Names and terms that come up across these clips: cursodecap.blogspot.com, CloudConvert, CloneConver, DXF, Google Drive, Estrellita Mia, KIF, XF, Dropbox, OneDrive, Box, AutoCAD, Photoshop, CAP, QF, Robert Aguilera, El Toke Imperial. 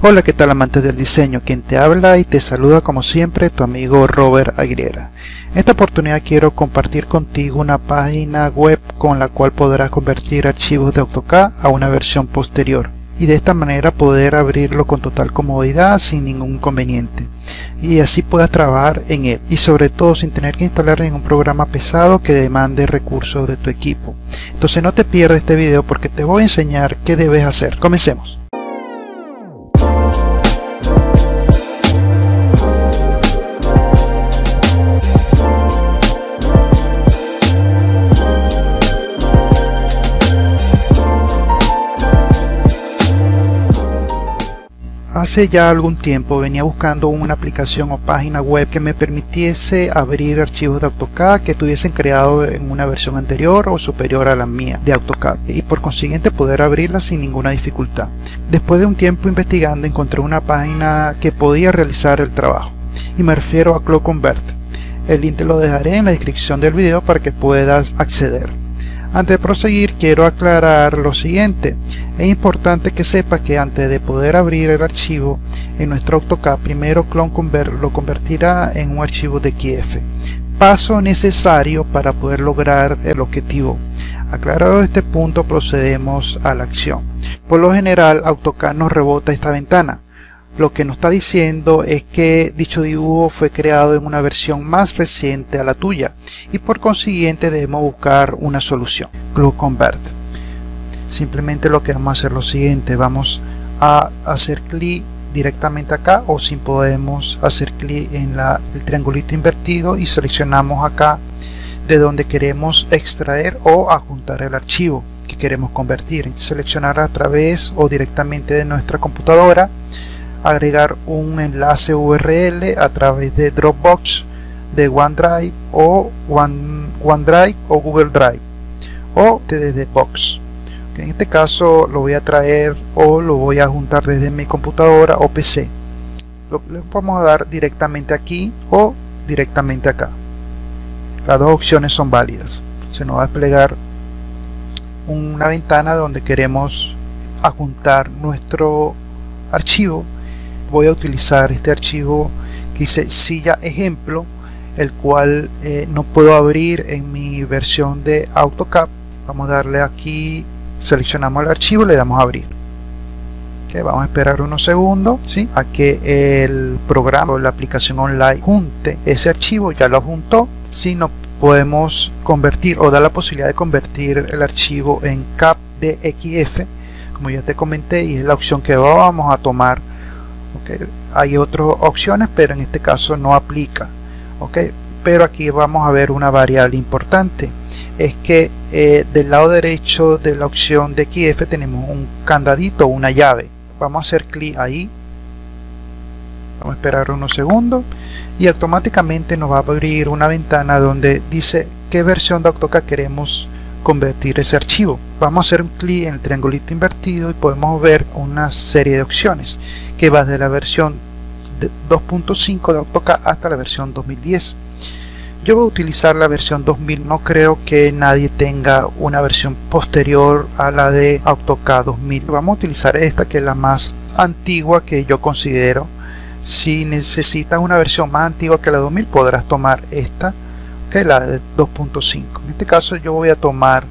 Hola, ¿qué tal amantes del diseño? Quien te habla y te saluda como siempre tu amigo Robert Aguilera. En esta oportunidad quiero compartir contigo una página web con la cual podrás convertir archivos de AutoCAD a una versión posterior y de esta manera poder abrirlo con total comodidad sin ningún inconveniente y así puedas trabajar en él y sobre todo sin tener que instalar ningún programa pesado que demande recursos de tu equipo. Entonces no te pierdas este video porque te voy a enseñar qué debes hacer. Comencemos. Hace ya algún tiempo venía buscando una aplicación o página web que me permitiese abrir archivos de AutoCAD que estuviesen creados en una versión anterior o superior a la mía de AutoCAD y por consiguiente poder abrirla sin ninguna dificultad. Después de un tiempo investigando encontré una página que podía realizar el trabajo y me refiero a CloudConvert. El link te lo dejaré en la descripción del video para que puedas acceder. Antes de proseguir quiero aclarar lo siguiente, es importante que sepas que antes de poder abrir el archivo en nuestro AutoCAD, primero CloneConver lo convertirá en un archivo de QF, paso necesario para poder lograr el objetivo. Aclarado este punto procedemos a la acción. Por lo general AutoCAD nos rebota esta ventana, lo que nos está diciendo es que dicho dibujo fue creado en una versión más reciente a la tuya y por consiguiente debemos buscar una solución. CloudConvert. Simplemente lo que vamos a hacer es lo siguiente, vamos a hacer clic directamente acá o si podemos hacer clic en el triangulito invertido y seleccionamos acá de donde queremos extraer o adjuntar el archivo que queremos convertir. Seleccionar a través o directamente de nuestra computadora. Agregar un enlace URL a través de Dropbox, de OneDrive o Google Drive o desde Box. En este caso lo voy a traer o lo voy a juntar desde mi computadora o PC. Lo vamos a dar directamente aquí o directamente acá. Las dos opciones son válidas. Se nos va a desplegar una ventana donde queremos adjuntar nuestro archivo. Voy a utilizar este archivo que dice silla ejemplo, el cual no puedo abrir en mi versión de AutoCAD. Vamos a darle aquí, seleccionamos el archivo, le damos a abrir. Okay, vamos a esperar unos segundos, ¿sí? A que el programa o la aplicación online junte ese archivo. Ya lo juntó, ¿sí? No podemos convertir o dar la posibilidad de convertir el archivo en CAP de XF, como ya te comenté, y es la opción que vamos a tomar. Okay. Hay otras opciones pero en este caso no aplica, okay. Pero aquí vamos a ver una variable importante, es que del lado derecho de la opción de QF tenemos un candadito, una llave. Vamos a hacer clic ahí, vamos a esperar unos segundos y automáticamente nos va a abrir una ventana donde dice qué versión de AutoCAD queremos convertir ese archivo. Vamos a hacer un clic en el triangulito invertido y podemos ver una serie de opciones que va desde la versión 2.5 de AutoCAD hasta la versión 2010. Yo voy a utilizar la versión 2000, no creo que nadie tenga una versión posterior a la de AutoCAD 2000. Vamos a utilizar esta que es la más antigua que yo considero. Si necesitas una versión más antigua que la 2000 podrás tomar esta, que es la de 2.5. En este caso yo voy a tomar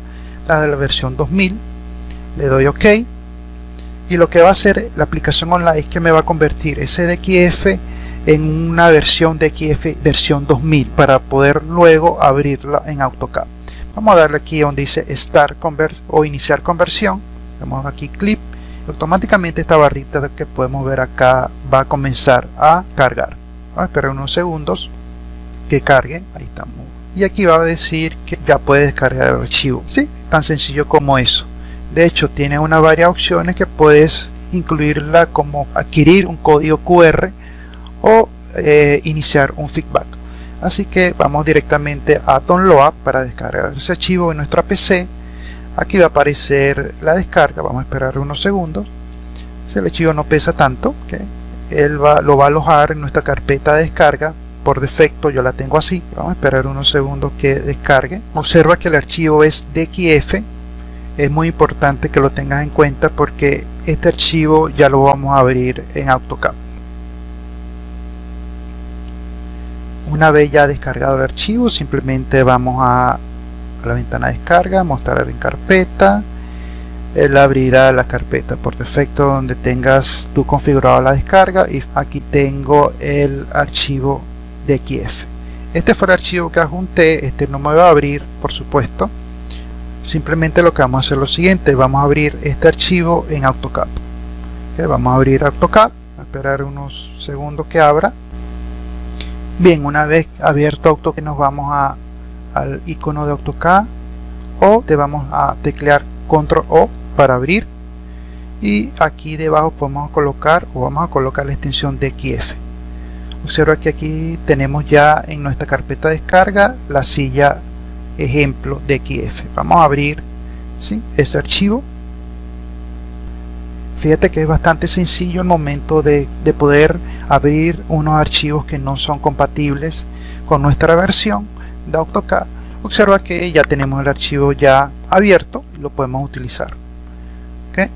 la de la versión 2000, le doy OK y lo que va a hacer la aplicación online es que me va a convertir ese DXF en una versión DXF versión 2000 para poder luego abrirla en AutoCAD. Vamos a darle aquí donde dice Start Convert o Iniciar Conversión, damos aquí clic, automáticamente esta barrita que podemos ver acá va a comenzar a cargar. Vamos a esperar unos segundos que cargue, ahí estamos. Y aquí va a decir que ya puede descargar el archivo, ¿sí? Tan sencillo como eso. De hecho tiene una varias opciones que puedes incluirla como adquirir un código QR o iniciar un feedback. Así que vamos directamente a Download para descargar ese archivo en nuestra PC. Aquí va a aparecer la descarga, vamos a esperar unos segundos. Si el archivo no pesa tanto, ¿okay? Él lo va a alojar en nuestra carpeta de descarga. Por defecto yo la tengo así, vamos a esperar unos segundos que descargue. Observa que el archivo es DXF, es muy importante que lo tengas en cuenta porque este archivo ya lo vamos a abrir en AutoCAD. Una vez ya descargado el archivo, simplemente vamos a la ventana de descarga, mostrar en carpeta. Él abrirá la carpeta por defecto donde tengas tú configurado la descarga, y aquí tengo el archivo de KIF. Este fue el archivo que adjunté, este no me va a abrir, por supuesto. Simplemente lo que vamos a hacer es lo siguiente: vamos a abrir este archivo en AutoCAD. Okay, vamos a abrir AutoCAD, a esperar unos segundos que abra. Bien, una vez abierto AutoCAD, nos vamos al icono de AutoCAD, o te vamos a teclear Control O para abrir, y aquí debajo podemos colocar, o vamos a colocar, la extensión de XF. Observa que aquí tenemos ya en nuestra carpeta de descarga la silla ejemplo de XF. Vamos a abrir, ¿sí?, ese archivo. Fíjate que es bastante sencillo el momento de poder abrir unos archivos que no son compatibles con nuestra versión de AutoCAD. Observa que ya tenemos el archivo ya abierto y lo podemos utilizar. ¿Okay?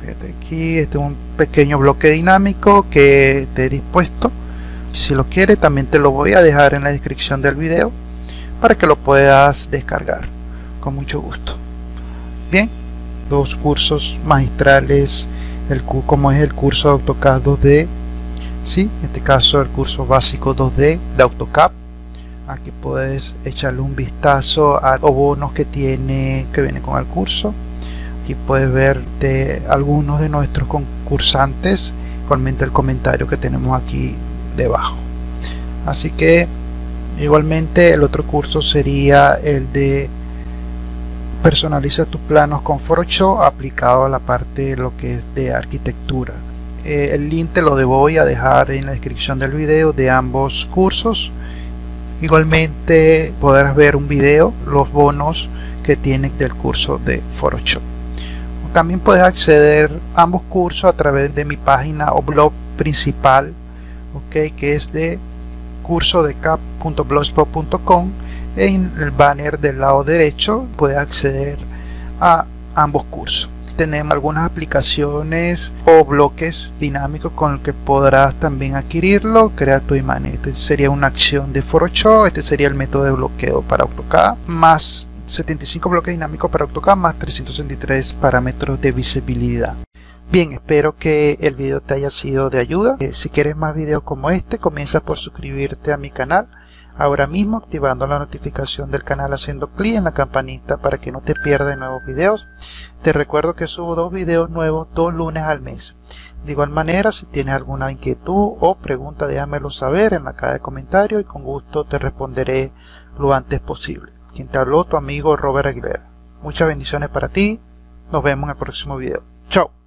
Fíjate aquí, este es un pequeño bloque dinámico que te he dispuesto. Si lo quieres, también te lo voy a dejar en la descripción del video para que lo puedas descargar con mucho gusto. Bien, dos cursos magistrales, como es el curso de AutoCAD 2D, ¿sí?, en este caso el curso básico 2D de AutoCAD. Aquí puedes echarle un vistazo a los bonos que viene con el curso. Aquí puedes ver de algunos de nuestros concursantes. Comenta el comentario que tenemos aquí debajo. Así que igualmente el otro curso sería el de personaliza tus planos con Photoshop, aplicado a la parte de lo que es de arquitectura. El link te lo voy a dejar en la descripción del video de ambos cursos. Igualmente podrás ver un video, los bonos que tienen del curso de Photoshop. También puedes acceder a ambos cursos a través de mi página o blog principal, ¿okay?, que es de cursodecap.blogspot.com. En el banner del lado derecho puedes acceder a ambos cursos. Tenemos algunas aplicaciones o bloques dinámicos con los que podrás también adquirirlo. Crea tu imagen. Este sería una acción de Photoshop. Este sería el método de bloqueo para AutoCAD. Más 75 bloques dinámicos para AutoCAD. Más 363 parámetros de visibilidad. Bien, espero que el video te haya sido de ayuda. Si quieres más videos como este, comienza por suscribirte a mi canal ahora mismo, activando la notificación del canal, haciendo clic en la campanita para que no te pierdas nuevos videos. Te recuerdo que subo dos videos nuevos dos lunes al mes. De igual manera, si tienes alguna inquietud o pregunta, déjamelo saber en la caja de comentarios y con gusto te responderé lo antes posible. Quien te habló, tu amigo Robert Aguilera. Muchas bendiciones para ti. Nos vemos en el próximo video. Chao.